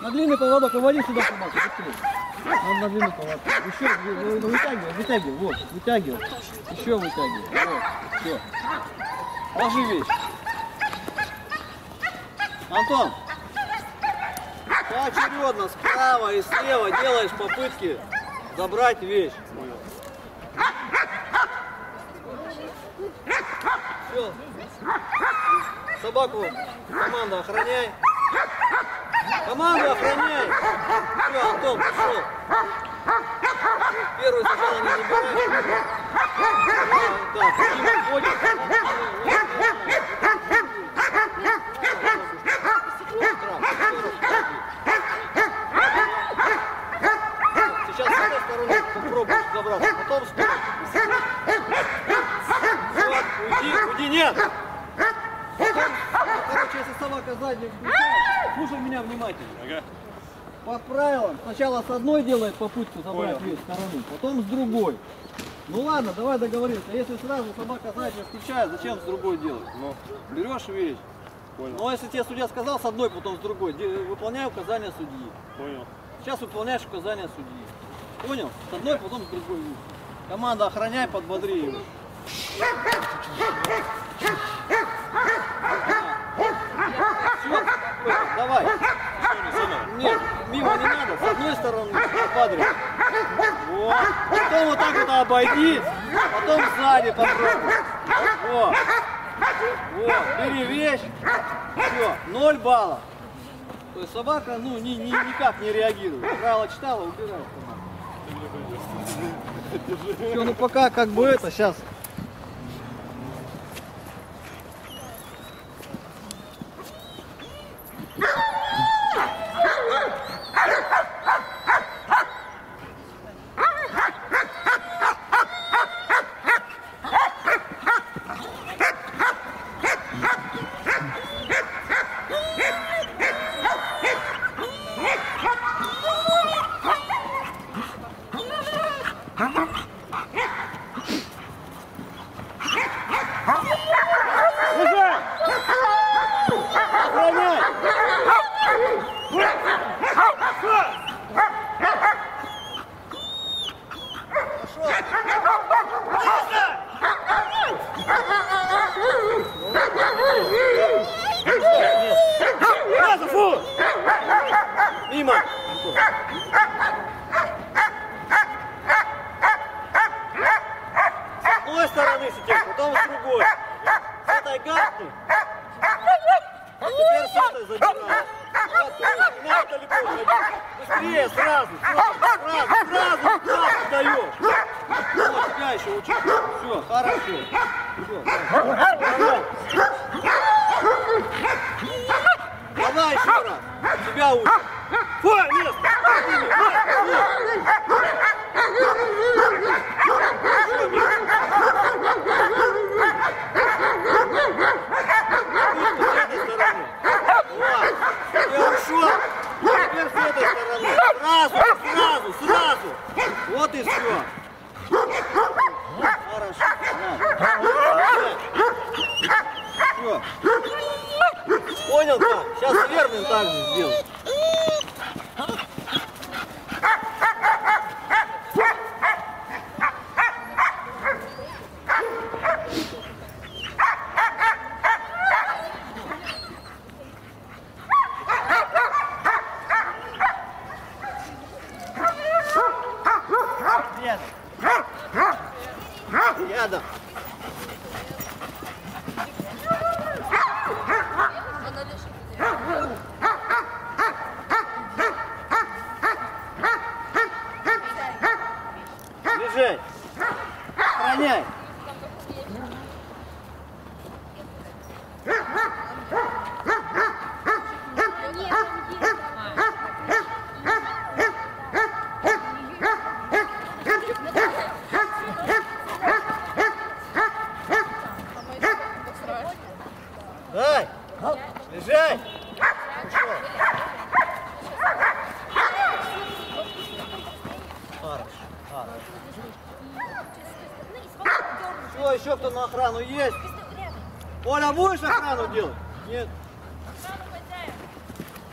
На длинный поводок, уводи сюда собаку, быстрее. Вон на длинный поводок. Еще вытягивай, вытягивай, вот, вытягивай. Еще вытягивай, вот, все. Ложи вещь. Антон, поочередно справа и слева делаешь попытки забрать вещь. Все. Собаку, команда, охраняй. Команда, охраняй. Все, Антон, пошел. Первую сначала не забираешь. Так, Дима ходит. Сейчас с этой стороны попробуешь забраться, потом спрыгнешь. Уйди, нет. Короче, если собака задник включает, слушай меня внимательно. Ага. По правилам, сначала с одной делает попытку забрать вес стороны, потом с другой. Ну ладно, давай договоримся. Если сразу собака задник включает, зачем с другой делать? Ну. Берешь вещь. Понял. Но если тебе судья сказал с одной, потом с другой, выполняй указания судьи. Понял. Сейчас выполняешь указания судьи. Понял? С одной, потом с другой. Команда, охраняй, подбодри его. Давай. Нет, мимо не надо. С одной стороны попадешь. Вот. Потом вот так вот обойди. Потом сзади попробуй. Вот. Вот. Бери вещь. Все. 0 баллов. То есть собака, ну, никак не реагирует. Правила читала, убирала. Все, ну пока как бы это сейчас.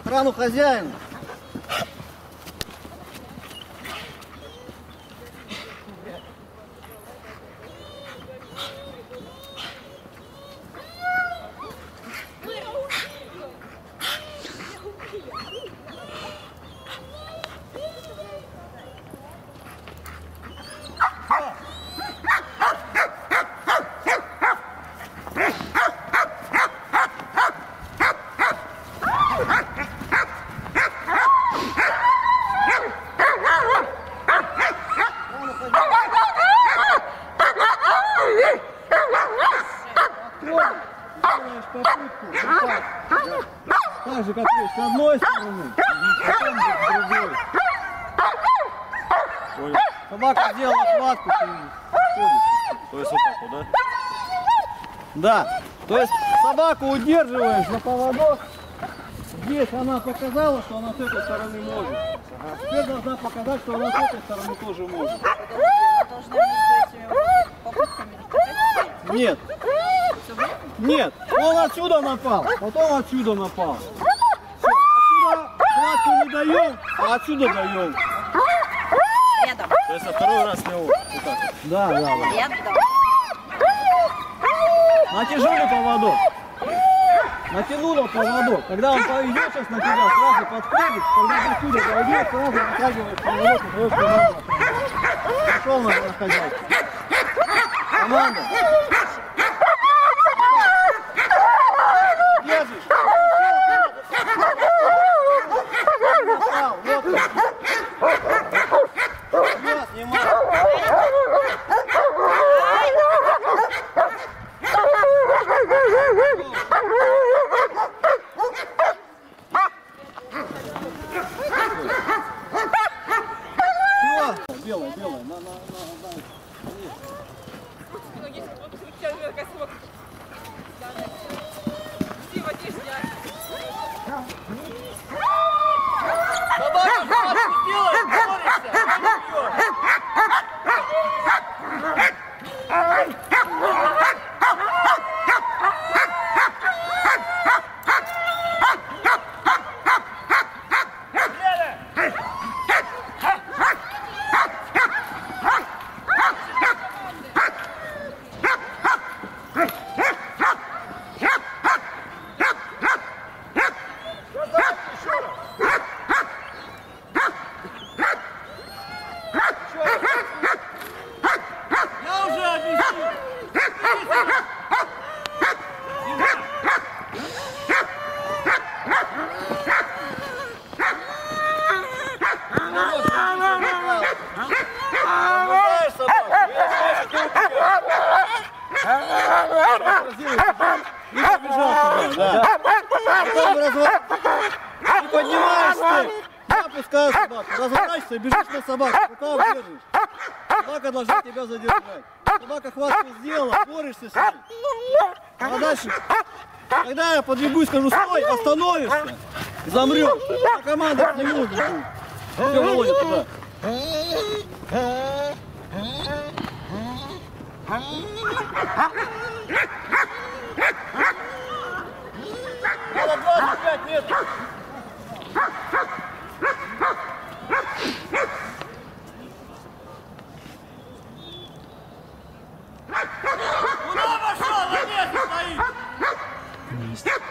Охрану хозяина. так же, как с одной стороны, потом с другой. Понял. Собака сделала хватку, ты ходишь. То есть вот так вот, да? Да. То есть собаку удерживаешь на поводок. Здесь она показала, что она с этой стороны может. Ага. Теперь должна показать, что она с этой стороны тоже может. Нет. Нет. Он отсюда напал, потом отсюда напал. Все. Отсюда хватку не даем, а отсюда даем. Рядом. То есть а второй раз не вот так. Да, да, да. Рядом. Натяжили поводок. Натянула поводок. Когда он поведет сейчас на тебя, сразу подходит. Когда отсюда пойдет, сразу натягивает поводок и твой поводок. Пошел на хозяйку. Команда. Держишь. Вот. Снимай, снимай. Белая, белая, подвигусь, скажу, стой, остановишься, замрешь. А команда не может. Все, Володя, туда. Было 25 метров. Куда пошел? На месте стоит.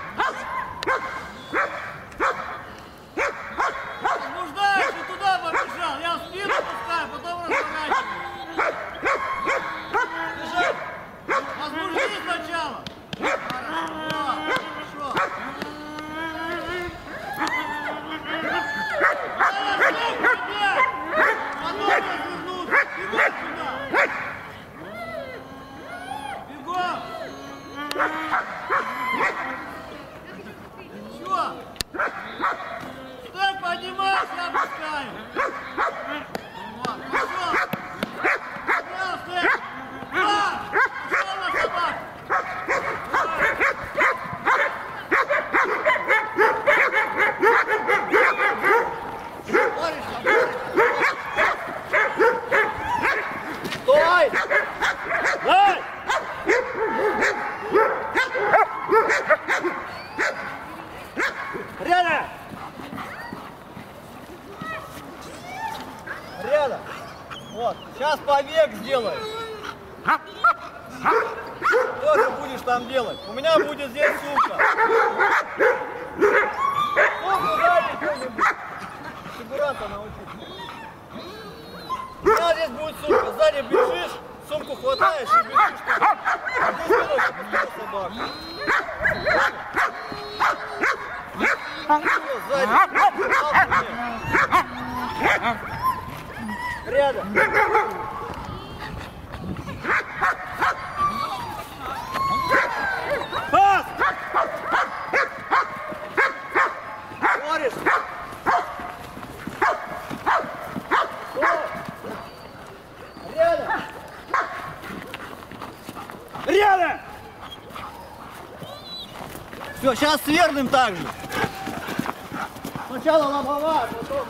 Нуждаюсь, и туда побежал. Я в спину пускаю, потом разворачиваю. Бежать. Возбужди сначала. Хорошо. Потом развернуться. Бегом сюда. Бегом. Поднимайся, опускаю. Вот, пошел. Пожалуйста. Два. Пошел на собак. Стой. Стой. Рядом. Рядом. Вот. Сейчас побег сделаешь. Что ты будешь там делать? У меня будет здесь сумка. Сумку дайте кто-нибудь. Фигуранта научить. У меня здесь будет сумка. Сзади бежишь, сумку хватаешь и бежишь. А ты сберешься, подбил собаку. Сзади. Рядом. Пас! Рядом! Все, сейчас свернем так же. Сначала лобовая, потом...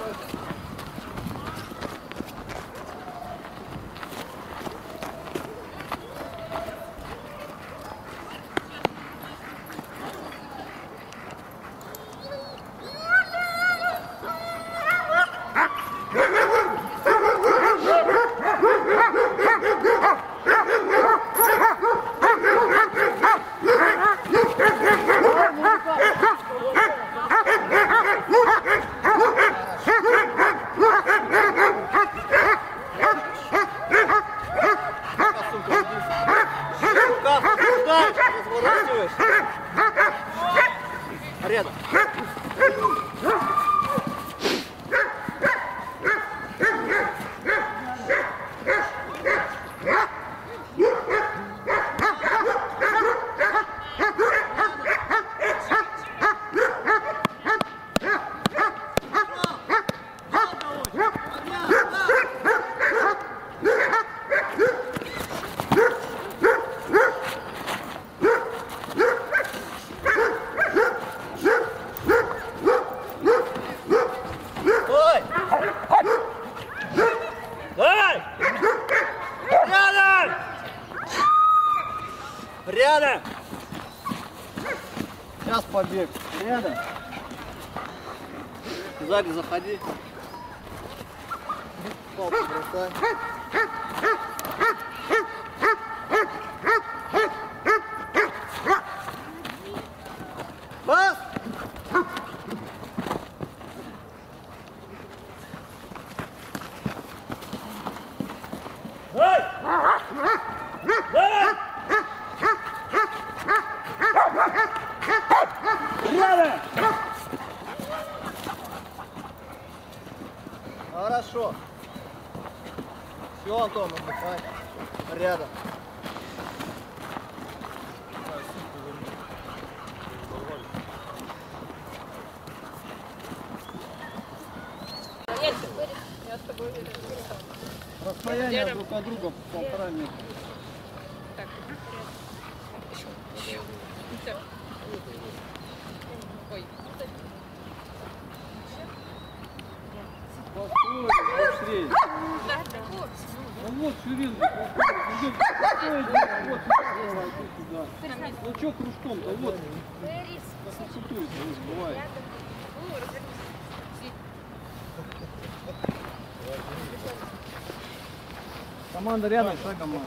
Команда рядом, шагом.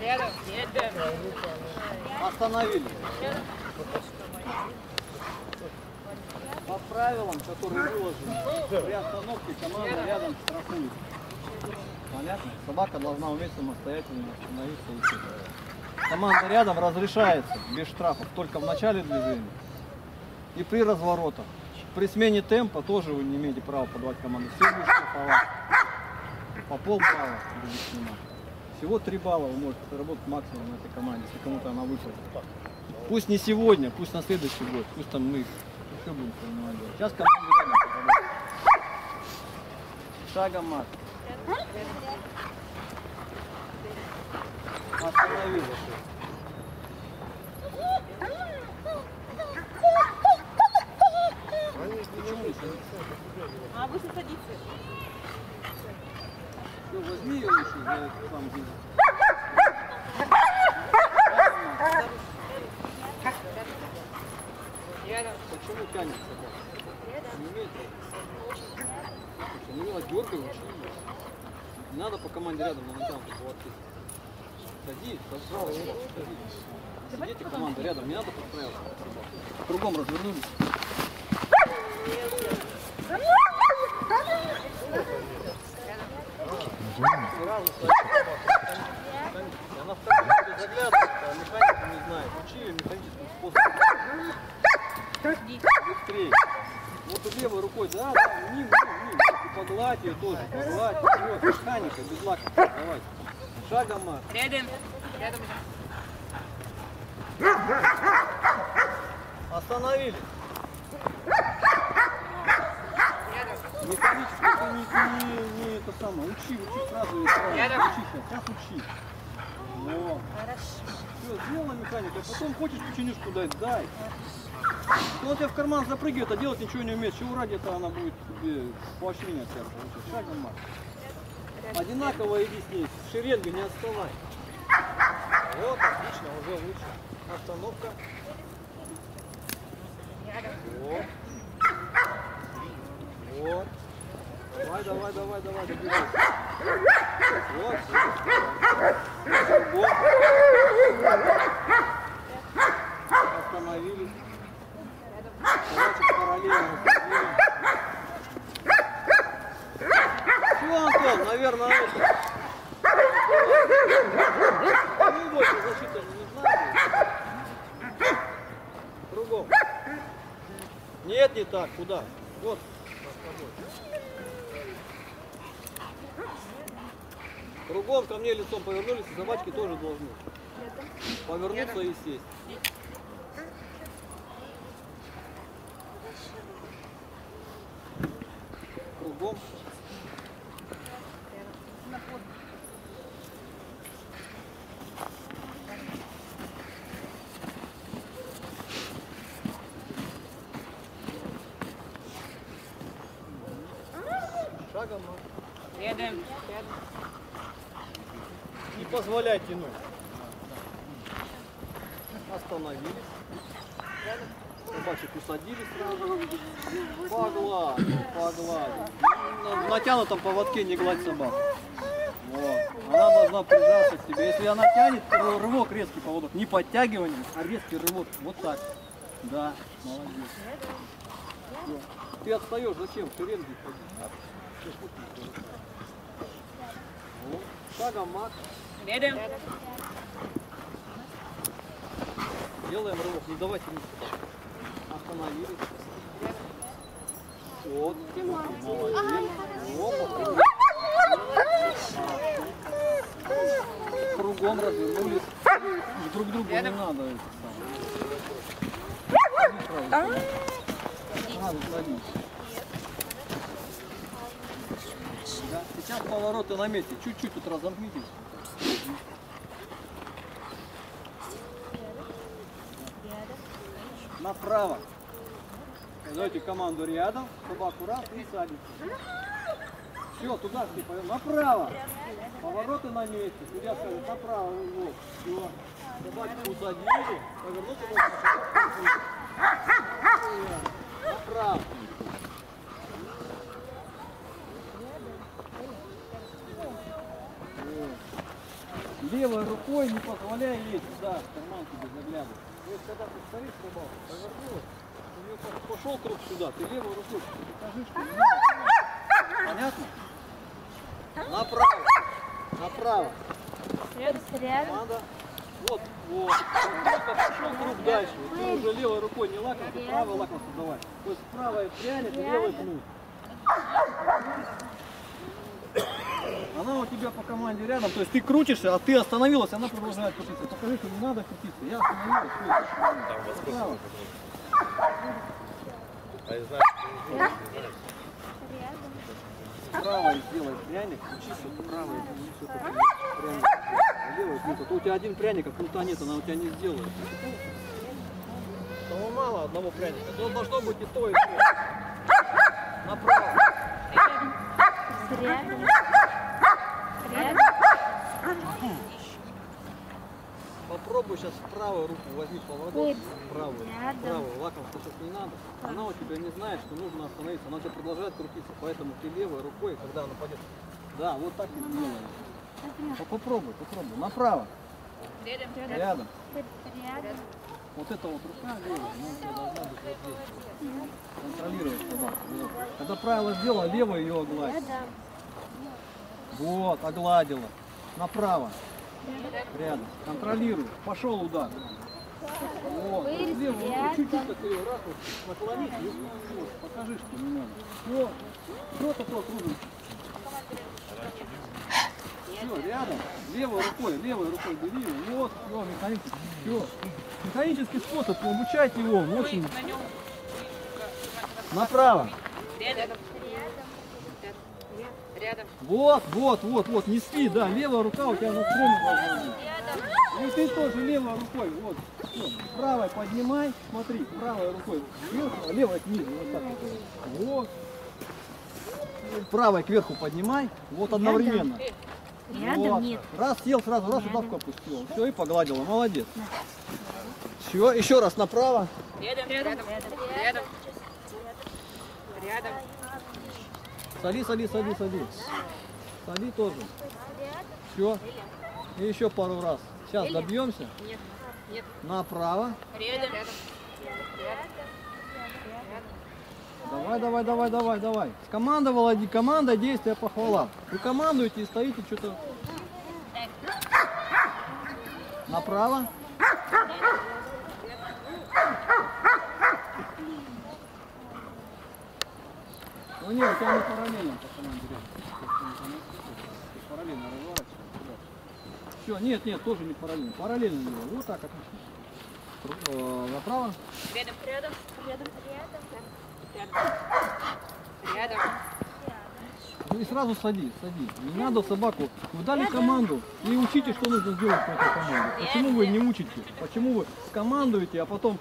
Рядом, остановили. По правилам, которые выложены, при остановке команда рядом штрафует. Понятно? Собака должна уметь самостоятельно остановиться и идти. Команда рядом разрешается без штрафов только в начале движения и при разворотах. При смене темпа тоже вы не имеете права подавать команду. Все будет штрафовать. По полбалла будет снимать. Всего 3 балла вы можете заработать максимум на этой команде, если кому-то она выплатит. Пусть не сегодня, пусть на следующий год, пусть там мы еще будем принимать. Сейчас команда рядом. Шагом марш. Остановились. А вы садитесь. Все, возьми ее еще за эту самую жизнь. Почему тянется? Не умеет. Не умела дергать, не надо по команде рядом, но там поплатить. Садись, пожалуйста. Сидите, команда рядом, не надо подправиться. Кругом развернулись. Она вторая заглядывает, а механика не знает. Учи ее механическим способом. Быстрее. Вот левой рукой, да, ним, погладь ее тоже, погладь. Вот, механика, без лака. Давай. Шагом марш. Рядом. Рядом. Остановились. Механически не это самое. Учи сразу. Учи сейчас. Сейчас учи. О. Хорошо. Все, сделай механика, потом хочешь печенюшку дать, дай. Ну вот я в карман запрыгивает, а делать ничего не умеет. Чего ради-то она будет тебе поощрение от тебя получить? Шагом марш. Одинаково иди с ней, шеренга не отставай. Вот, отлично, уже лучше. Остановка. Вот. Вот. Давай, давай, давай, давай, добирайся. Вот. Вот. Остановились. Короче, параллельно. Все, Антон, наверное, это. Ну, больше защита же не знаю. Кругом. Нет, не так. Куда? Вот. Кругом ко мне лицом повернулись, и собачки тоже должны повернуться и сесть. Кругом. Шагом. Едем. Не позволяй тянуть. Остановились. Собачек усадили сразу. Погладь, погладь. На натянутом поводке не гладь собаку. Вот. Она должна прижаться к тебе. Если она тянет, то рывок резкий поводок. Не подтягиванием, а резкий рывок. Вот так. Да, молодец. Все. Ты отстаешь, зачем? Шеренги. Вот. Шагом мат. Едем. Делаем рывок, не давайте не остановились. Вот. Кругом развернулись. Друг другу не надо это самое. Надо садить. Да. Сейчас повороты наметьте. Чуть-чуть тут разомкнитесь. Направо. Даете команду рядом, собаку раз и садите. Все, туда же повернем. Направо. Повороты на месте. Судья скажет направо. Вот. Все. Собаку усадили. Повернуться можно. Направо. Левой рукой не позволяй ей сюда, в карман тебе заглядывать. То есть, когда ты стоишь в рыбалке, повернулась, у нее как пошел круг сюда, ты левой рукой покажи, что ты. Понятно? Направо. Направо. Надо. Вот, вот. Как пошел круг дальше. Ты уже левой рукой не лакомка, правой лакомку давай. То есть правая тянет и левой пнут. Она у тебя по команде рядом, то есть ты крутишься, а ты остановилась, она продолжает крутиться. Покажи, что не надо крутиться. Я остановилась. Там правой сделай пряник, крутись, правой все пряник. У тебя один пряник, а крута нет, она у тебя не сделает. Того мало одного пряника. То должно быть и то, и то. Направо. Попробуй сейчас правую руку возьми поводок, правую, лакомку сейчас не надо. Она у тебя не знает, что нужно остановиться, она у тебя продолжает крутиться, поэтому ты левой рукой, когда она пойдет, да, вот так и делаешь. Попробуй, попробуй, направо, рядом. Вот эта вот рука левая, она должна быть вот здесь. Контролируешь собаку. Когда правило сделала, левая ее огладит. Вот, огладила. Направо. Рядом. Контролируй. Пошел удар. Вот. Чуть-чуть так ее раз наклонить. Покажи, что не надо. Вот. Что такое кружится? Все, рядом. Левой рукой бери. Вот, все, механически. Все. Механический способ, обучать его. Очень. Направо. Рядом. Вот, вот, вот, вот, неси, да, левая рука у тебя на струну. И ты тоже левой рукой, вот, правой поднимай, смотри, правой рукой кверху, а левой ниже, вот так вот. Вот. Правой кверху поднимай, вот одновременно. Рядом вот. Нет. Раз сел, сразу раз удавку опустил. Все, и погладила, молодец. Все, еще раз направо. Рядом, рядом, рядом. Рядом. Соли, соли, соли, соли. Соли тоже. Все. И еще пару раз. Сейчас добьемся. Нет, нет. Направо. Рядом. Давай, давай, давай, давай, давай. Скомандовала команда, действие, похвала. Вы командуете и стоите что-то. Направо. Ну нет, я не параллельно по команде. Параллельно разворачивай. Все, нет, нет, тоже не параллельно. Параллельно его. Вот так отлично. Направо. Рядом, рядом, рядом, рядом, рядом. Ну и сразу сади, сади. Не надо собаку. Вы дали команду и учите, что нужно сделать по этой команде. Почему вы не учите? Почему вы скомандуете, а потом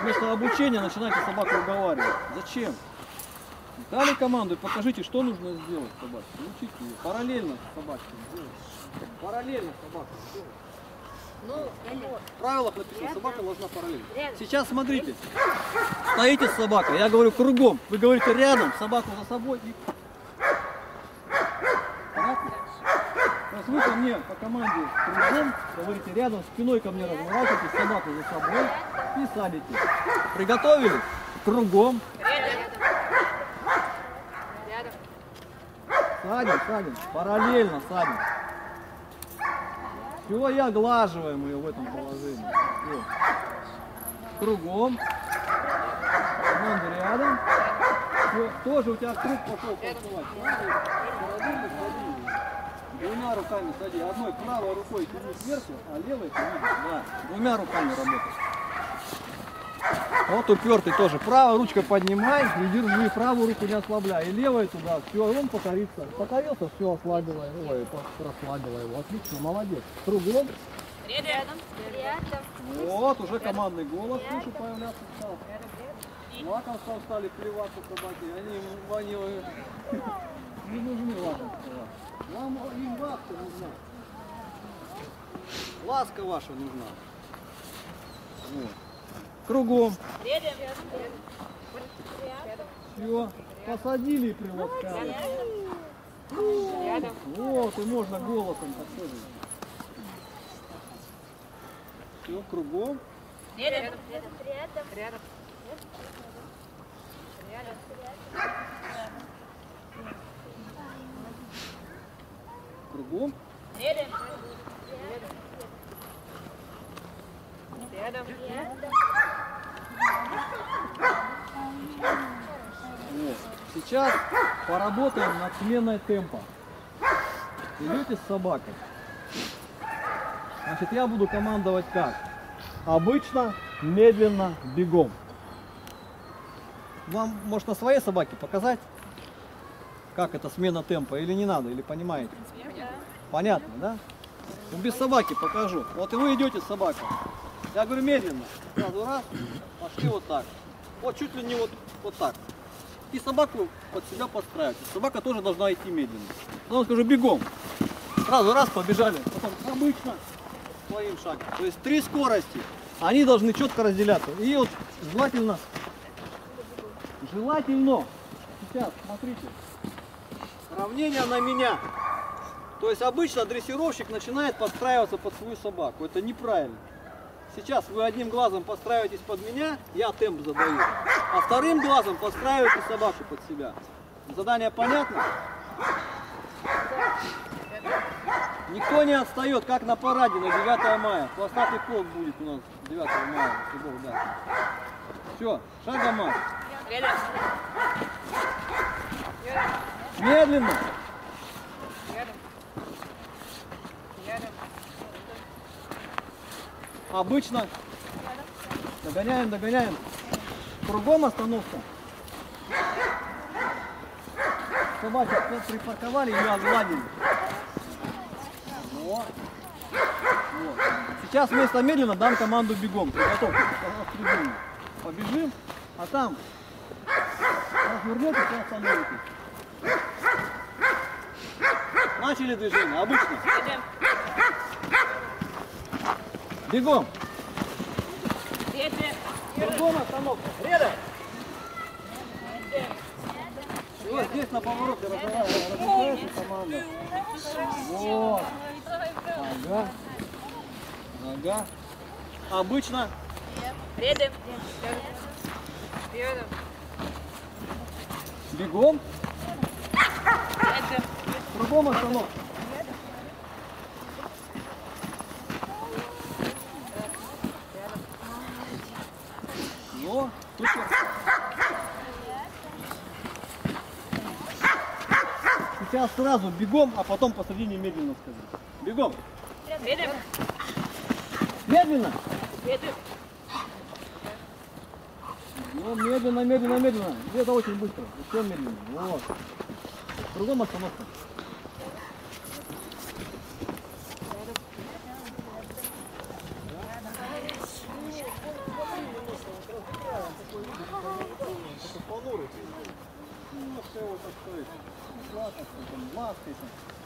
вместо обучения начинаете собаку уговаривать? Зачем? Дали команду и покажите, что нужно сделать собаке. Научите ее. Параллельно собаке. Параллельно собаке. Ну, правило прописано, собака должна параллельно. Сейчас смотрите. Стоите с собакой. Я говорю кругом. Вы говорите рядом, собаку за собой. И... Сейчас вы ко мне по команде кругом говорите рядом, спиной ко мне разворачиваете, собаку за собой и садите. Приготовились? Кругом. Садим, садим, параллельно садим. Все, и оглаживаем ее в этом положении. Все. Кругом. Команда рядом. Все. Тоже у тебя круг пошел танцевать. Двумя руками сади. Одной правой рукой тянуть сверху, а левой тянуть. Да. Двумя руками работаешь. Вот упертый тоже. Правой ручкой поднимай и держи. Правую руку не ослабляй. И левой туда. Все, и он покорится. Покорился, все, ослабила его. Ой, расслабила его. Отлично, молодец. Кругом. Рядом. Вот, уже командный голос. Слушай, появляться стал. Лакомство стали плеваться собаки. Они не нужны лакомства. Вам и ласка нужна. Ласка ваша нужна. Вот. Кругом. Все. Посадили и приласкали. Вот, и можно голосом посадить. Все, кругом. Рядом. Рядом. Кругом. Рядом. Рядом. Вот. Сейчас поработаем над сменой темпа. Идете с собакой. Значит, я буду командовать как? Обычно, медленно, бегом. Вам, может, на своей собаке показать, как это смена темпа, или не надо, или понимаете? Понятно, да? Ну, без собаки покажу. Вот и вы идете с собакой. Я говорю медленно. Сразу раз, пошли вот так. Вот чуть ли не вот, вот так. И собаку под себя подстраивать. Собака тоже должна идти медленно. Потом скажу бегом. Сразу раз, побежали. Потом обычно своим шагом. То есть три скорости. Они должны четко разделяться. И вот желательно, сейчас, смотрите. Равнение на меня. То есть обычно дрессировщик начинает подстраиваться под свою собаку. Это неправильно. Сейчас вы одним глазом подстраиваетесь под меня, я темп задаю. А вторым глазом подстраиваете собаку под себя. Задание понятно? Никто не отстает, как на параде на 9 мая. Хвостатый полк будет у нас 9 мая. Все, шагом марш. Медленно. Обычно. Догоняем, догоняем. Кругом остановка. Собаку припарковали, ее огладили. Вот. Вот. Сейчас вместо медленно дам команду бегом. Приготовьтесь. Побежим, а там развернете, и остановитесь. Начали движение, обычно. Бегом. Бегом остановка. Рядом. Вот здесь на повороте разговариваем команду. Вот. Нога. Нога. Обычно. Рядом. Бегом. Кругом остановка. Но тут сейчас сразу бегом, а потом посредине медленно скажи. Бегом. Медленно. Медленно. Ну, медленно, медленно, медленно. Это очень быстро. Все медленно. Вот. Кругом остановка.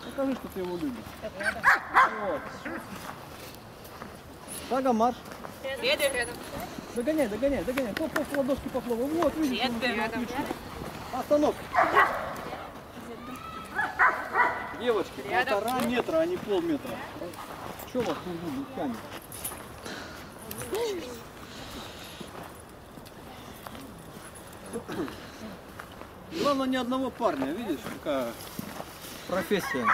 Покажи, что ты его любишь. Вот. Шагом марш. Догоняй, догоняй, догоняй. Просто ладошки поплыву. Вот, видишь, остановка. Девочки, 1,5 метра, а не полметра. Чего вас не будет камень? Главное, ни одного парня, видишь, какая профессия.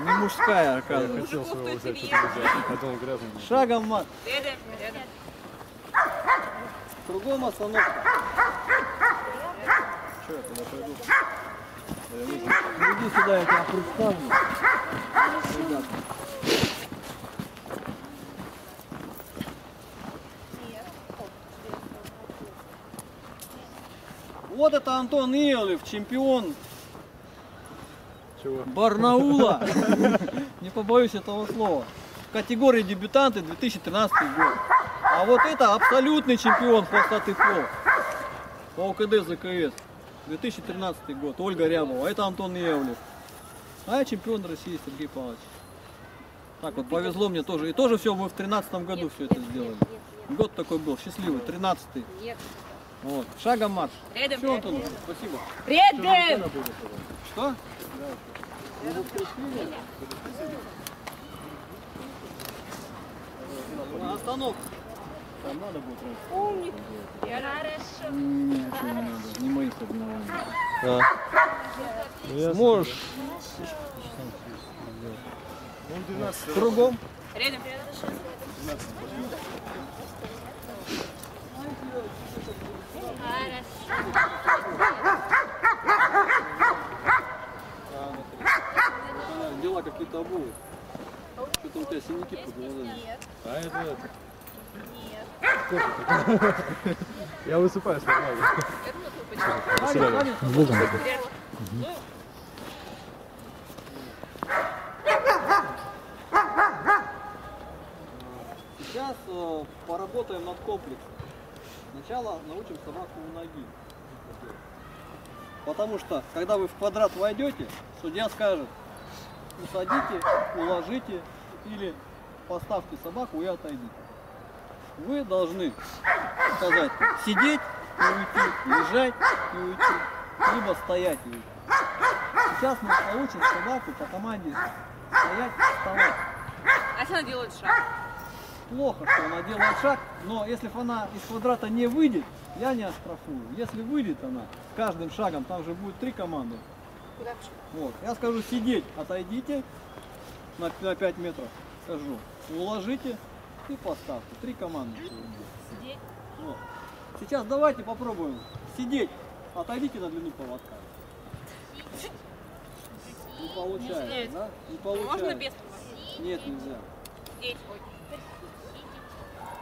Не мужская, оказывается. Я хотел своего взять, потом грязный. Шагом мат. Кругом остановка. Че, я туда пойду? Иди сюда, я тебя представлю. Ребята. Вот это Антон Иолев, чемпион чего? Барнаула. Не побоюсь этого слова. В категории дебютанты 2013 год. А вот это абсолютный чемпион хвостатых лов по ОКД ЗКС 2013 год. Ольга Рябова. Это Антон Иолев. А я чемпион России Сергей Павлович. Так вот повезло мне тоже. И тоже все мы в 2013 году все это сделали. Год такой был, счастливый, 13-й. Вот. Шагом марш. Рядом. Все, Антон, спасибо. Рядом. Что? На остановку. Там надо будет. Умник. Хорошо. Нет, не надо. Не мои соревнования. Сможешь. Кругом. Рядом. Дела какие-то обувы. Что-то у тебя синяки под глазами. А это? Нет. Я высыпаюсь. Сейчас поработаем над комплексом. Сначала научим собаку у ноги. Потому что, когда вы в квадрат войдете, судья скажет: усадите, уложите или поставьте собаку и отойдите. Вы должны сказать: сидеть и уйти, лежать и уйти, либо стоять и уйти. Сейчас мы научим собаку по команде стоять и вставать. А что она делает шаг? Плохо, что она делает шаг, но если она из квадрата не выйдет, я не оштрафую. Если выйдет она, с каждым шагом, там же будет 3 команды. Вот. Я скажу: сидеть, отойдите на 5 метров, скажу, уложите и поставьте. 3 команды. Сидеть. Вот. Сейчас давайте попробуем сидеть, отойдите на длину поводка. Не получается, да? Не получается. Можно без поводка? Нет, нельзя. Сидеть.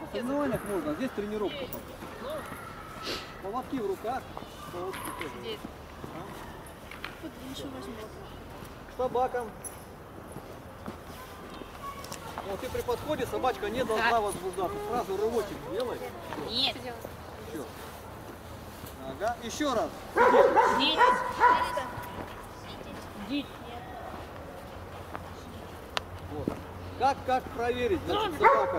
На соревнованиях можно, здесь тренировка пока. Поводки в руках, поводки тоже. К собакам. Вот и при подходе собачка не должна возбуждаться. Сразу рывочек делай. Нет. Все. Ага. Еще раз. Сидеть. Сидеть. Вот. Как проверить? Значит, собака.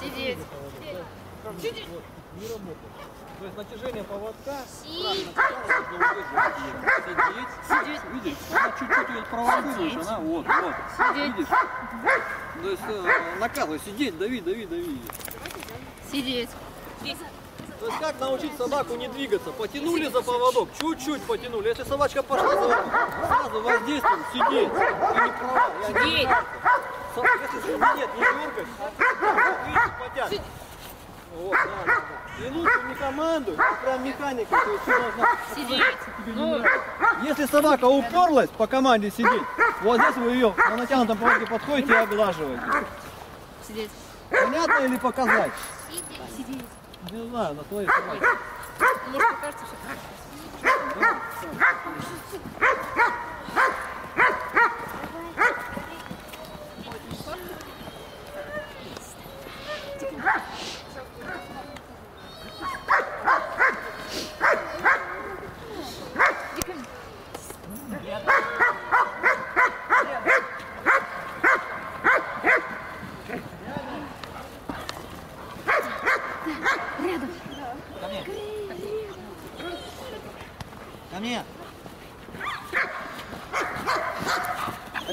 Сидеть. Сидеть. Не работает. То есть натяжение поводка. Сидеть. Сидеть. Видишь? Она чуть-чуть провоцирует. Она вот. Видишь? То есть наказывай. Сидеть, дави. Сидеть. То есть как научить собаку не двигаться? Потянули за поводок, чуть-чуть потянули. Если собачка пошла за поводок, сразу воздействуем, сидеть. Сидеть. Если не дергать, а потянет. Вот, да. И лучше не командуй, а прям механика. То есть ты должна... Сидеть. Ну... Если собака уперлась, по команде сидеть. Вот здесь вы ее на натянутом поводке подходите и оглаживаете. Сидеть. Понятно или показать? Сидеть. Не знаю, на твоей собаке. Мне кажется, что... Да.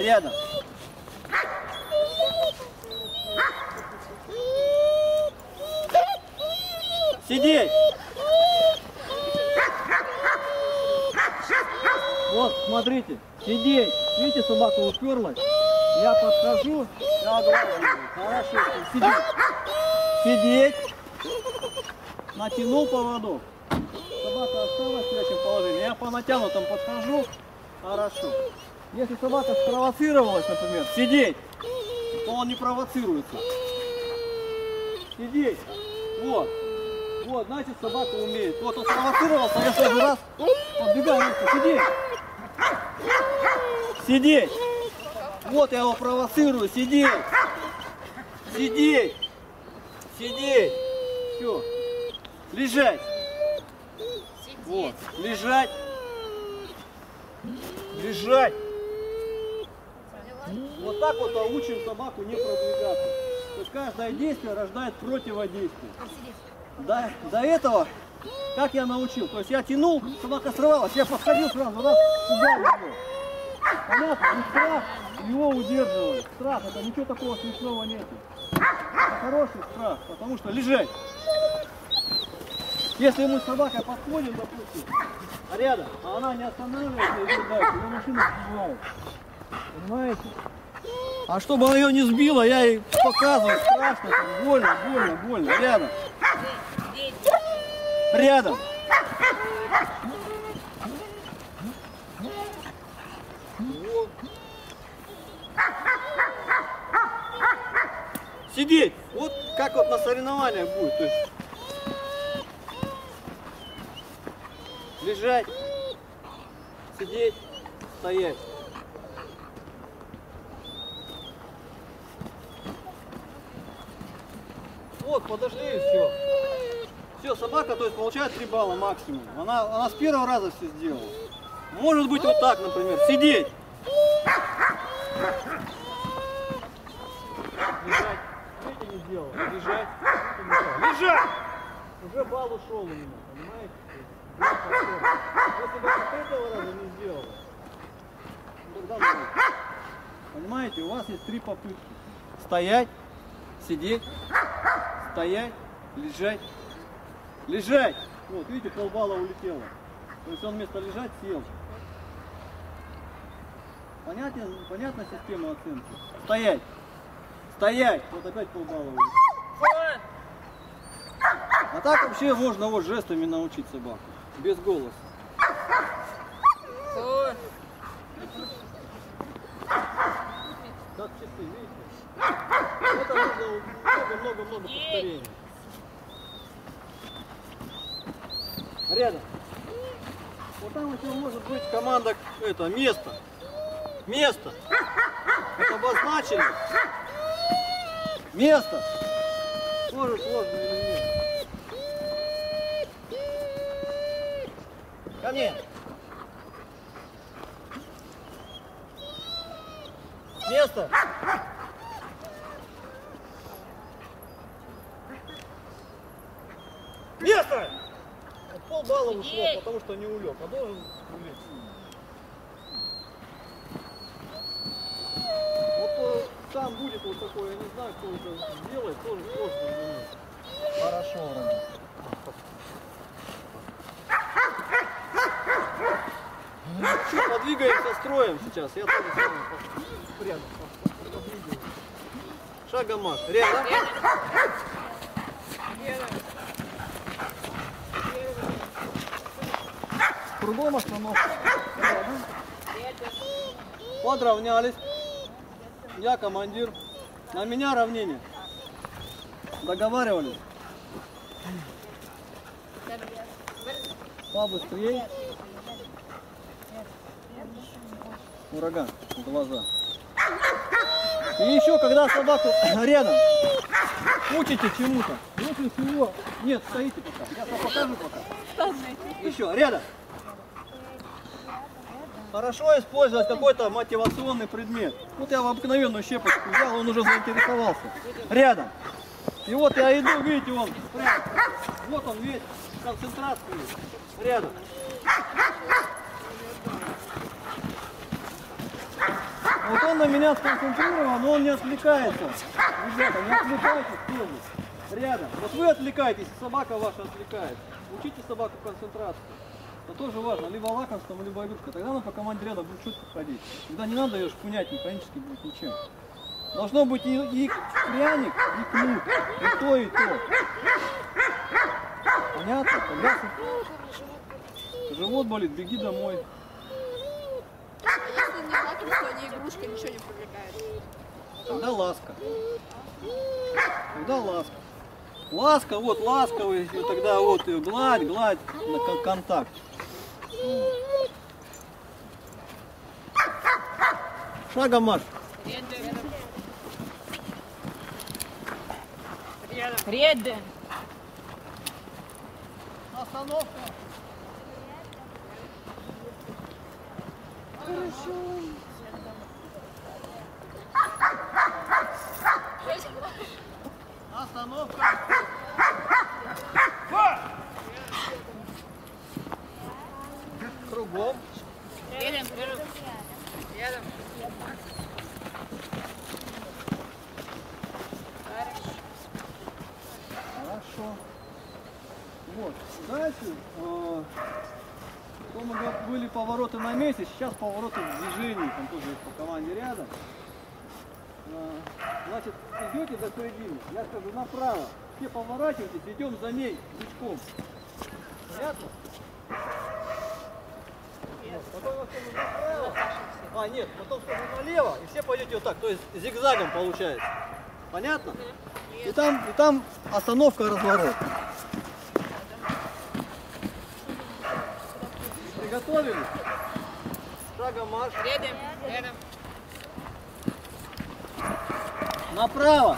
Рядом. Сидеть. Вот, смотрите. Сидеть. Видите, собака уперлась. Я подхожу. Я говорю, хорошо. Сидеть. Сидеть. Натянул поводок. Собака осталась в следующем положении. Я по натянутому подхожу. Хорошо. Если собака спровоцировалась, например, сидеть, то он не провоцируется. Сидеть. Вот. Вот, значит, собака умеет. Вот он спровоцировался, я сразу раз подбегаю. Сидеть. Сидеть. Вот я его провоцирую. Сидеть. Сидеть. Сидеть. Все. Лежать. Вот. Лежать. Лежать. Вот так вот учим собаку не продвигаться. То есть каждое действие рождает противодействие. До этого, как я научил, то есть я тянул, собака срывалась, я подходил сразу, раз, ударил его. Понятно, страх его удерживает. Страх, это ничего такого смешного нет. Это хороший страх, потому что лежать. Если мы с собакой подходим, допустим, а рядом, а она не останавливается и убегает, ее машина сбивает. Понимаете? А чтобы она ее не сбила, я ей показываю, страшно, больно. Рядом. Рядом. Вот. Сидеть. Вот как вот на соревнованиях будет. То есть. Лежать. Сидеть. Стоять. Вот, подожди, и все. Все, собака, то есть, получает 3 балла максимум. Она с первого раза все сделала. Может быть, вот так, например. Сидеть. Лежать. Видите, не сделала. Лежать. Лежать. Уже балл ушел у меня, понимаете? Если бы с этого раза не сделала, тогда нет. Понимаете, у вас есть 3 попытки. Стоять, сидеть. Стоять, лежать, лежать. Вот, видите, полбалла улетело. То есть он вместо лежать сел. Понятна система оценки? Стоять, стоять. Вот опять полбалла улетело. А так вообще можно вот жестами научить собаку. Без голоса. Как часы, видите? Это нужно... Много-много повторений. Рядом. Вот там еще может быть команда, это место. Место. Вот обозначили. Место. Тоже сложно или нет? Ко мне. Место. Место. Вот полбалла ушло, потому что не улег, а должен улечь. Вот там будет вот такое, я не знаю, кто это делает, тоже сложно. Хорошо, вроде. Подвигаемся строем сейчас. Я тоже прямо. Шагом марш. Рядом. Кругом остановка. Подравнялись. Я командир. На меня равнение. Договаривались. Побыстрее. Ураган в глаза. И еще, когда собаку рядом учите чему-то, если всего... Нет, стоите пока. Я вам покажу пока. Еще, рядом. Хорошо использовать какой-то мотивационный предмет. Вот я в обыкновенную щепочку взял, он уже заинтересовался. Рядом. И вот я иду, видите, он прям. Вот он весь концентрацию. Рядом. Вот он на меня сконцентрирован, но он не отвлекается. Ребята, не отвлекайтесь тоже. Рядом. Вот вы отвлекаетесь, собака ваша отвлекает. Учите собаку концентрацию. Это тоже важно. Либо лакомством, либо игрушка. Тогда она по команде рядом будет четко ходить. Тогда не надо ее шпунять, механически будет ничем. Должно быть и пряник, и кнут. И то, и то. Понятно? Понятно? Живот болит, беги домой. Если не лакомство, не игрушка, ничего не привлекает. Тогда ласка. Тогда ласка. Ласка, вот ласковый, и тогда вот ее гладь, гладь, на контакт. Шагом марш. Рядом. Остановка. Хорошо. Остановка. Кругом. Рядом. Рядом. Хорошо. Вот. Дальше. Были повороты на месте, сейчас повороты в движении, там тоже есть по команде рядом. Значит, идете до середины, я скажу направо, все поворачивайтесь, идем за ней крючком. Понятно? Потом направо, а нет, потом налево, и все пойдете вот так, то есть зигзагом получается. Понятно? И там остановка, разворот. Готовились? Шагом марш. Рядом. Рядом. Направо.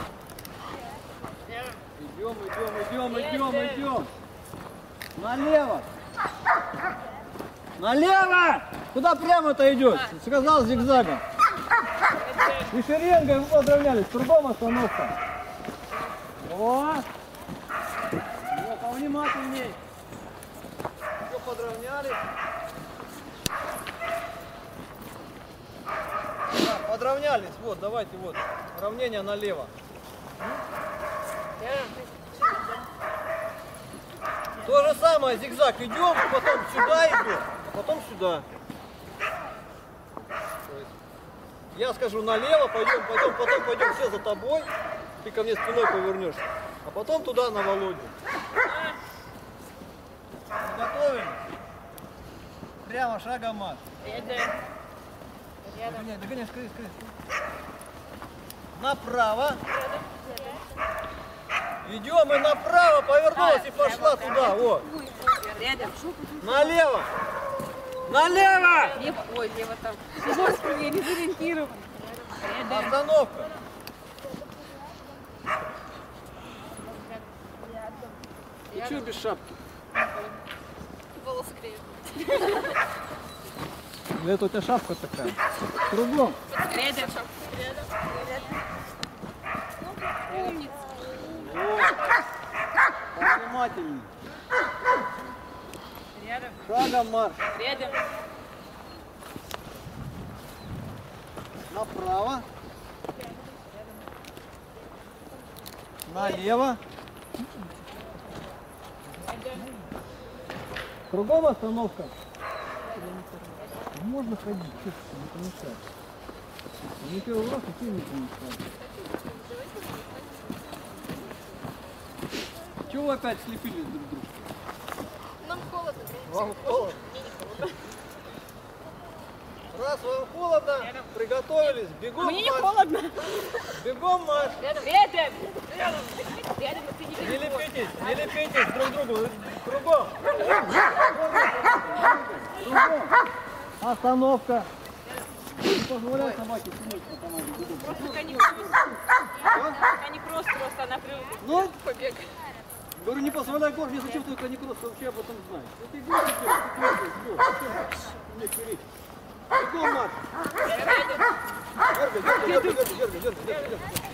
Рядом. Идем. Налево. Налево! Куда прямо-то идешь? Сказал зигзагом. И шеренгой мы поздравлялись. Кругом остановка. Вот. Вот, повнимательней. Все подравнялись. Подравнялись, вот, давайте, вот, равнение налево. То же самое, зигзаг идем, потом сюда идем, а потом сюда. Я скажу налево, потом пойдем все за тобой, ты ко мне спиной повернешься, а потом туда на Володю. Готовим. Прямо шагом марш. Догоняй, скорее. Направо. Идем и направо повернулась и пошла туда. Вот. Налево. Налево! Ой, лево там. Господи, я не сориентирован. Остановка. Ты чего без шапки? Волосы кривые. Это у тебя шапка такая. Кругом. Рядом. Внимательнее. Рядом. Шагом марш. Рядом. Направо. Налево. Кругом остановка. Можно ходить, честно, не помешает. Не первый раз, и тебе не помешает. Чего вы опять слепились друг к другу? Нам холодно. Вам холодно? Мне не холодно. Раз вам холодно, приготовились, бегом марш. Мне не холодно. Бегом марш. Рядом, рядом. Рядом, ты не бегом. Не лепитесь друг к другу. Кругом. Кругом. Остановка. Позволяй собаке сидеть на команде. Просто они кросс, она привыкла. Ну, побег. Говорю, не позволяй город, не зачем только они кросс, вообще об этом знает. Это игрок, не курить. Бегом марш.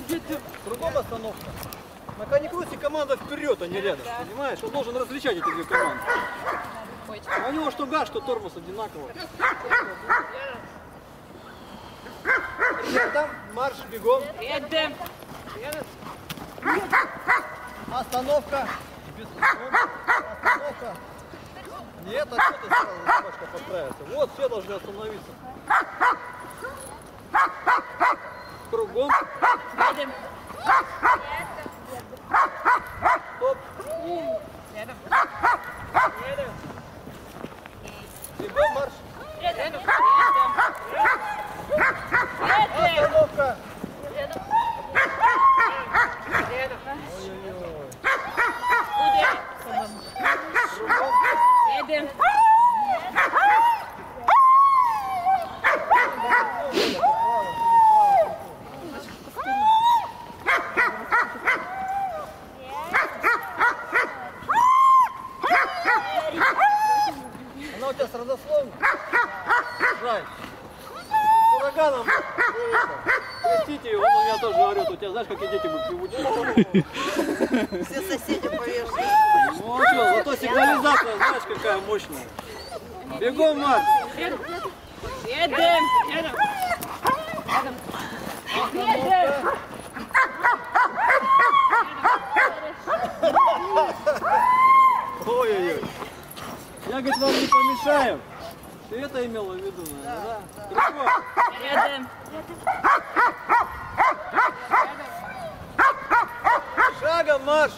Дергай. Кругом остановка. На каникрусе команда вперед, а не рядом. Понимаешь? Он должен различать эти две команды. А у него что газ, что тормоз одинаково. Там марш бегом. Едем. Остановка. Остановка. Нет, а что ты сразу немножко подправился? Вот, все должны остановиться. Кругом. Едем. Стоп. Едем. Едем. Бегом марш. Остановка. Все соседи повешены. Ну что, зато сигнализация, знаешь, какая мощная. Бегом, марш! Едем! Ой-ой-ой! Я, говорит, вам не помешаем. Ты это имела в виду, наверное, да? Едем! Шагом марш!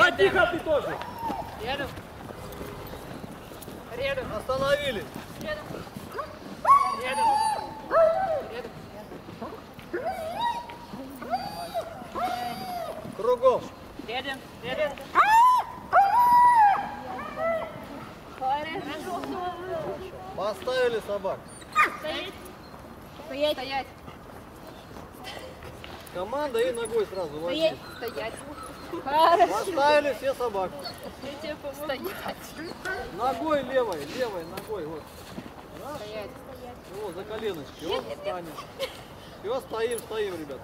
А тихо ты тоже! Рядом! Рядом! Остановились! Рядом! Рядом! Рядом! Кругом! Рядом! Рядом! Поставили собак! Стоять! Стоять! Команда и ногой сразу ловить. Стоять. Поставили все собаку. Ногой левой, ногой. Вот. Стоять. О, за коленочки. Вот встанешь. Все, стоим, ребят.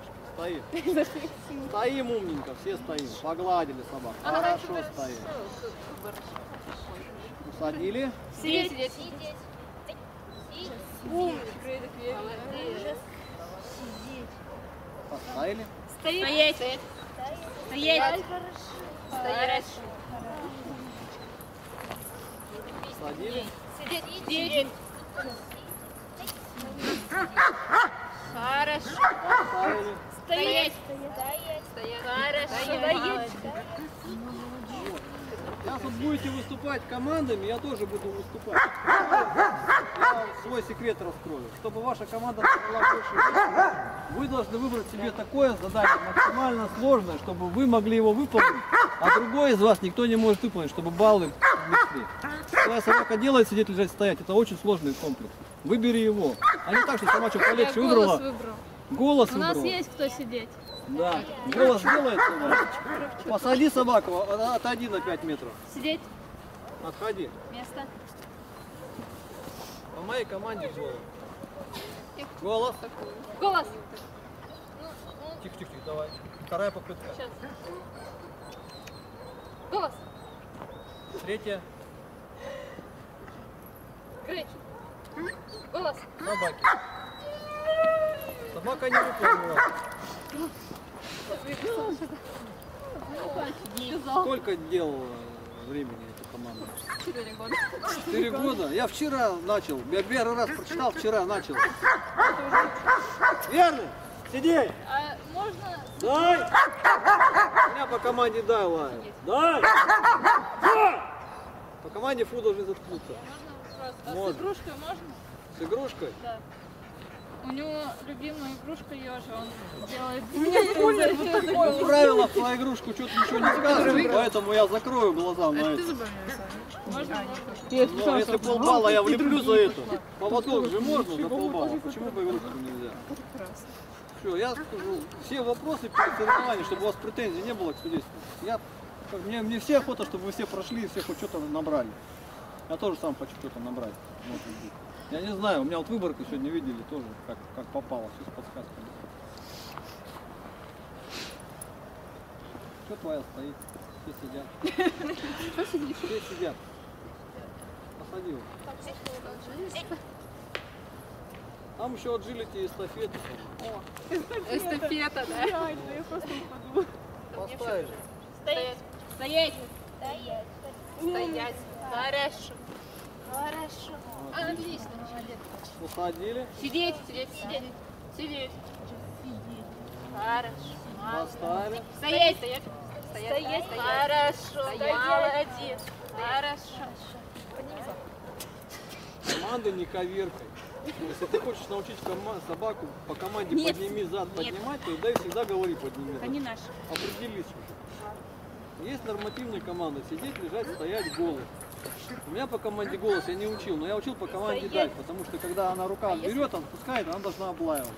Стоим умненько, все стоим. Погладили собаку. Хорошо стоим. Усадили. Сидеть. Поставили. Стоять. Стоять. Стоять. Стоять. Садили. Сидеть. Хорошо. Стоять. Хорошо. Сейчас вот будете выступать командами, я тоже буду выступать. Я свой секрет раскрою. Чтобы ваша команда была больше, вы должны выбрать себе такое задание максимально сложное, чтобы вы могли его выполнить, а другое из вас никто не может выполнить, чтобы баллы внесли. Твоя собака делает, сидеть, лежать, стоять. Это очень сложный комплекс. Выбери его. А не так, что сама что полегче выбрала. Голос выбрал. У нас есть кто сидеть. Да. Голос делает собака. Посади собаку, отойди на 5 метров. Сидеть. Отходи. Место. По моей команде голос. Голос. Голос. Тихо-тихо, давай. Вторая попытка. Сейчас. Голос. Третья. Крыч. Голос. Собаки. Собака не выполнила. Сколько делала времени эта команда? 4 года. 4 года? Я вчера начал. Я первый раз прочитал, вчера начал. Верно? Сиди! А можно... Дай! У меня по команде дай лает. Дай! По команде фу должен заткнуться. Можно вопрос? А с игрушкой можно? С игрушкой? Да. У него любимая игрушка ежа, он делает... У меня не такое правило про игрушку, что-то ничего не скажешь, поэтому я закрою глаза на это. Можно? Но если полбалла я влеплю за это. Поводок же можно за полбалла, почему по игрушкам нельзя? Я скажу все вопросы перед соревнованием, чтобы у вас претензий не было к судейству. Мне все охота, чтобы вы все прошли и все хоть что-то набрали. Я тоже сам хочу что-то набрать. Я не знаю, у меня вот выборку сегодня видели тоже, как попало, все с подсказками. Что твоя стоит? Все сидят. Что сидишь? Все сидят. Посадил. Там еще отжилите и эстафету. Эстафета, да? Реально, я просто упаду. Поставили. Стоять. Стоять. Стоять. Стоять. Хорошо. Хорошо. Отлично. Молодец. Уходили. Сидеть. Сидеть. Сидеть. Сидеть. Хорошо. Поставили. Стоять. Стоять. Стоять. Хорошо. Молодец. Хорошо. Команда не коверкай. Если ты хочешь научить собаку по команде нет, подними зад, нет, поднимать, то дай всегда говори подними зад. Они наши. Определись уже. Есть нормативные команды. Сидеть, лежать, стоять, голос. У меня по команде голос я не учил, но я учил по команде стоять. Дай, потому что когда она рука берет, отпускает, она должна облаивать.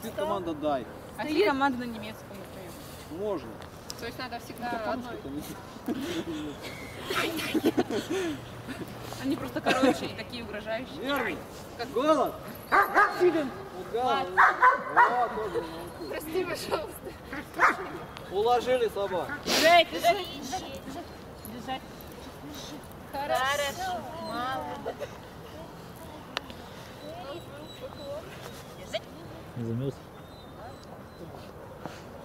Ты команда дай. А ты команда на немецком, например? Можно. То есть надо всегда... Они просто короче и такие угрожающие. Верно. Как голос. Сидим. Прости, пожалуйста. Уложили собак. Лежать, лежать. Лежать. Хорошо. Лежать. Не замерз?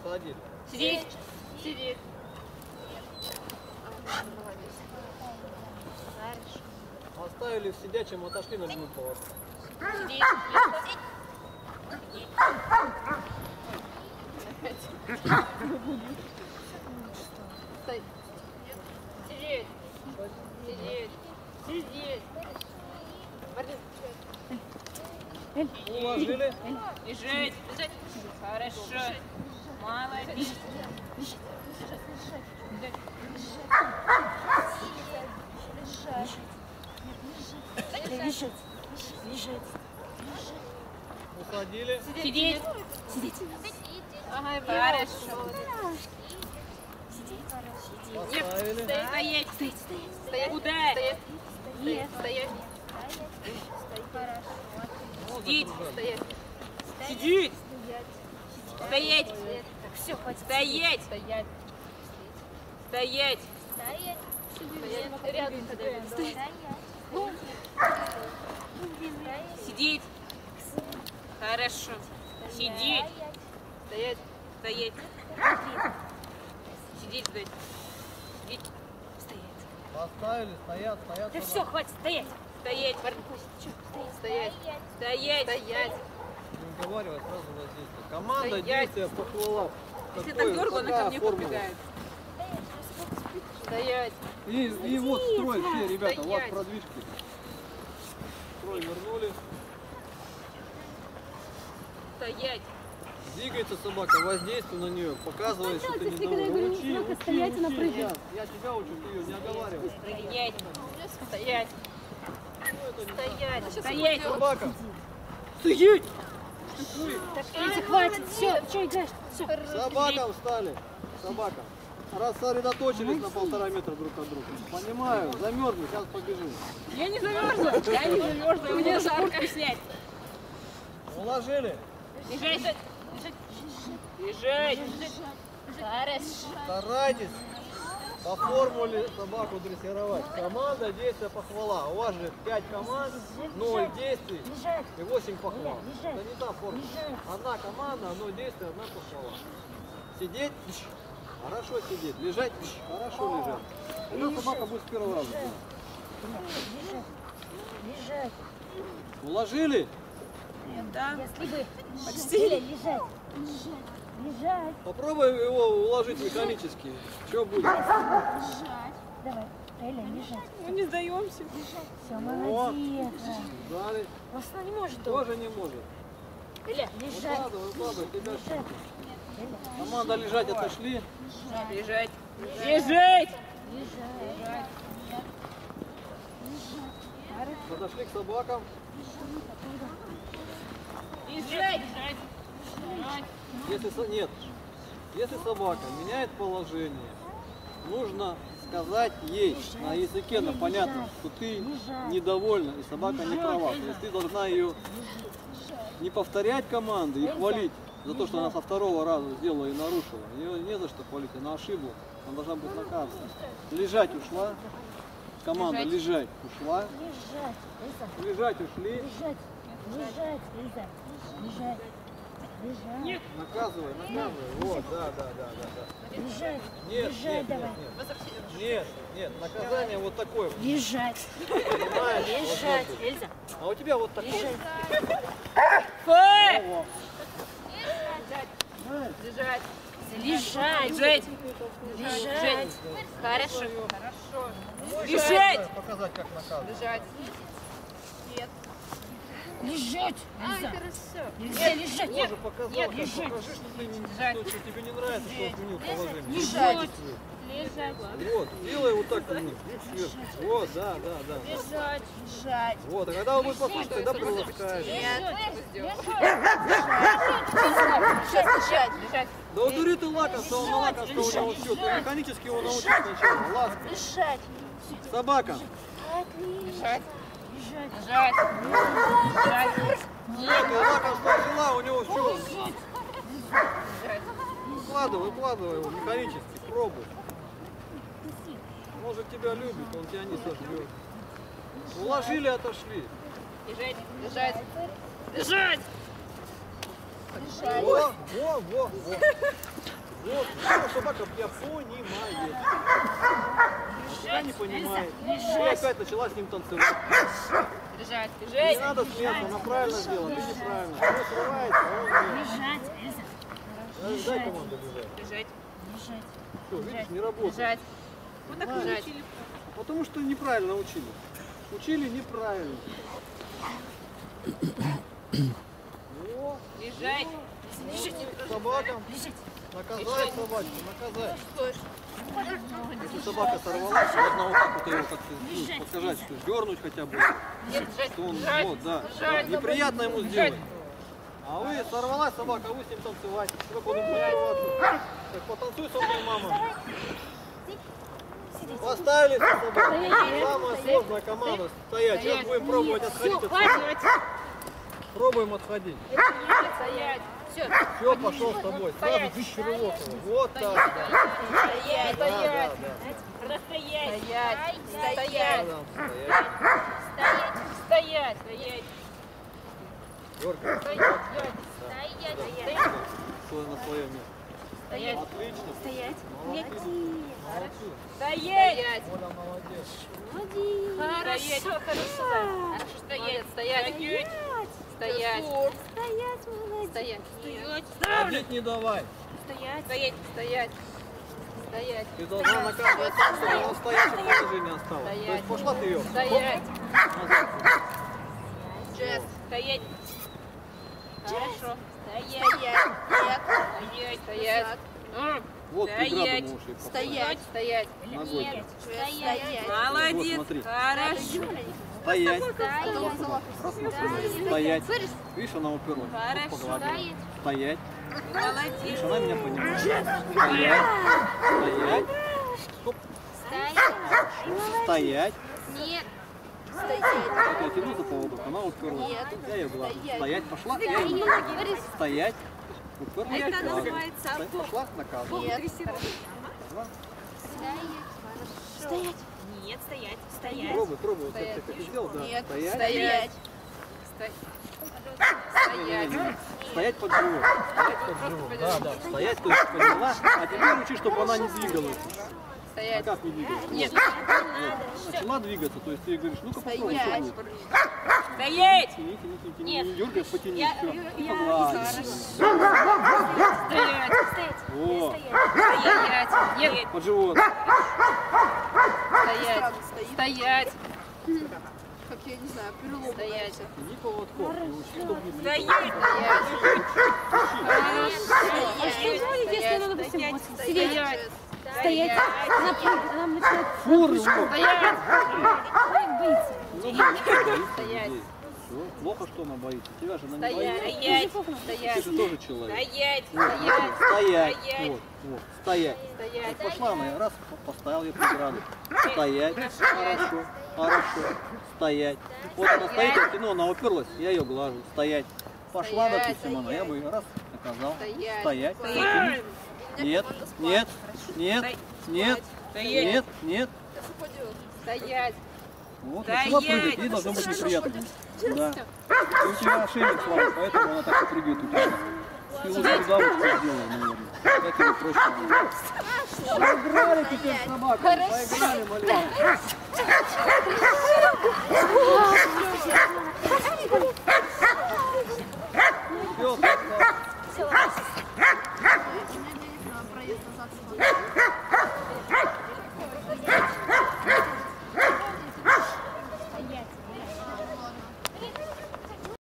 Холодильник. Сидеть. Сидеть. Поставили в сидячем, отошли на минуту. Сидеть. Сидеть. Сидеть. Сидеть. Уложили. Лежать. Хорошо. Молодец. Лежать. Уходили. Сидеть. Сидеть. Ага, хорошо. Сидеть. Стоять. Стоять. Стоять. Удар. Стоять. Стоять. Стоять. Сидеть. Стоять. Сидеть. Стоять. Все, хватит. Стоять. Стоять. Стоять. Стоять. Рядом. Стоять. Сидеть. Хорошо. Сидеть. Стоять. Стоять. Сидеть, стоять. Сидеть. Стоять. Поставили, стоят, стоят. Да все, хватит, стоять. Стоять. Стоять. Стоять. Стоять. Не уговаривай, сразу на действие. Команда действия поплыла. Если так дорого, она ко мне подбегает. Стоять. И вот строй, все, ребята, у вас продвижки. Строй вернули. Стоять. Двигается собака, воздействуй на нее, показывай, что ты не должен. Я говорю, не срока стоять и напрыгивай. Я тебя учу, ты ее не оговаривай. Стоять, стоять, стоять, стоять. Собака. Стоять. Так, Эльза, хватит, все, что играешь? Собакам встали, собака. Рассредоточились на 1,5 метра друг от друга. Понимаю, замерзли, сейчас побежим. Я не замерзла, мне жарко снять. Уложили. Бежать! Бежать! Бежать! Старайтесь по формуле собаку дрессировать. Команда, действия, похвала. У вас же 5 команд, 0 действий и 8 похвал. Это не та формула. Одна команда, 1 действие, 1 похвала. Сидеть, хорошо сидеть. Лежать, хорошо лежать. У нас собака будет с первого раза. Уложили? Нет, да. Если бы почти лежать. Лежать. Попробуй его уложить механически. Что будет? Лежать. Давай, Эля, лежать. Мы не сдаемся. Все, молодец. Дали. Она не может. Тоже не может. Эля, лежать. Укладывай, укладывай. Тебя лежать. Команда лежать, отошли. Лежать. Лежать. Лежать. Лежать. Подошли к собакам. Лежать. Если, нет, если собака меняет положение, нужно сказать ей на языке, на понятном, что ты недовольна и собака не права. То есть ты должна ее не повторять команды и хвалить за то, что она со второго раза сделала и нарушила. Ее не за что хвалить, она ошибла, она должна быть наказана. Лежать ушла, команда лежать ушла, лежать ушли. Лежать, Эльза, лежать, лежать. Наказывай, наказывай. Вот, да. Лежать, нет, лежать, давай. Нет, наказание вот такое. Лежать. Понимаешь? Лежать, вот Эльза. А у тебя вот такое. Лежать. Лежать. Лежать. Лежать. Хорошо. Лежать. Показать, как наказывать. Лежать. Нет. Лежать! Эльза. Хорошо. Нельзя лежать! Я уже показал, нет, лежать. Покажи, что ты не, что тебе не нравится, что изменил положение. Лежать! Лежать! Вот, делай вот так у них. Вот, да. Лежать! Лежать! Вот, а когда он будет послушать, тогда приласкаешь. Лежать! Лежать! Да удури ты лакомство, он на лакомство у него учил. Ты механически его научишь сначала. Ласка! Лежать! Собака! Лежать! Лежать. Лежать. Нет, она пошла жила, у него все. Укладывай его механически, пробуй. Может тебя любит, он тебя не сожрет. Уложили, отошли. Лежать, лежать. Лежать! Во. Вот, собака, я понимаю. Она не понимает. И опять начала с ним танцевать. Лежать, лежать. Не надо смеяться, она правильно сделала, ты неправильно. Она срывается, он лежать. Дай команду лежать. Лежать. Все, видишь, не работает. Лежать. Вот так лежать. Потому что неправильно учили. Учили неправильно. Лежать. Собака. Наказать собаку, наказать. Если собака сорвалась, должна вот так вот ее как-то подсказать, что дернуть хотя бы. Что он, вот, да. Неприятно ему сделать. А вы сорвалась собака, а вы с ним танцевать. Как он умирает. Так потанцуй со мной, мама. Поставили собаку. Самая сложная команда. Стоять. Сейчас будем пробовать отходить от собаки. Пробуем отходить. Все, пошел с тобой. Сразу дыши рывок. Вот так. Стоять. Простоять. Стоять. Стоять. Горка. Стоять. Слой на свое место. Стоять. Отлично. Стоять. Стоять. Оля, молодец. Хорошо, хорошо. Стоять. Стоять. Стоять. Стоять, молодец. Стоять. Ходить не давай. Стоять. Стоять. Ты должна наказывать так, чтобы она в стоящем положении осталась. То есть пошла ты ее. Стоять. Стоять. Хорошо. Стоять. Стоять. Вот, стоять. Стоять. Стоять. Ногой. Стоять. Молодец. Вот, хорошо. Стоять. Стоять. Видишь, она уперлась. Хорошо. Стоять. Молодец. Видишь, она меня понимает. Стоять. Стоять. Стоп. Стоять. Нет. Стоять. Я тяну за поводок, она уперлась. Я ее гладил. Стоять. Пошла. Стоять. Уперлась. Это называется опор. Пошла. Наказывай. Нет. Стоять. Нет, стоять. Стоять. Пробуй, пробуй. Вот это ты сделал, да? Нет. Стоять. Стоять. Стоять под живот. Да, да. Стоять, то есть подняла, а теперь учи, чтобы она не двигалась. А как не двигаться? Нет. Начала двигаться, то есть ты говоришь, ну-ка попробуй. Стоять. Стоять. Тяни, тяни, тяни. Не дергай, потяни. Стоять. Стоять. Стоять. Стоять. Под живот. Стоять. Стоять. Как я не знаю, перелом. Стоять. Тяни поводком. Стоять. Стоять. А что будет, если она, допустим, стоять? Стоять. Она начинает фуру. Стоять. Плохо, что она боится. Тебя же она не боится. Стоять. Ты же тоже человек. Стоять. Стоять. Стоять. Стоять. Стоять. Пошла она. Раз, поставил ее преграду. Стоять. Хорошо. Хорошо. Стоять. Вот она стоит, я тяну, она уперлась, я ее глажу. Стоять. Пошла, допустим, она. Я бы ее раз наказал. Стоять. Нет, нет, нет, нет, нет, нет. Стоять. Вот, начала прыгать, ей должно быть неприятно. Да. И у тебя ошейник слабый, поэтому она так и прыгает у тебя. Ты лучше замок сделай, наверное. Так ей проще. Поиграли теперь с собаками, поиграли, маленько. Все, все.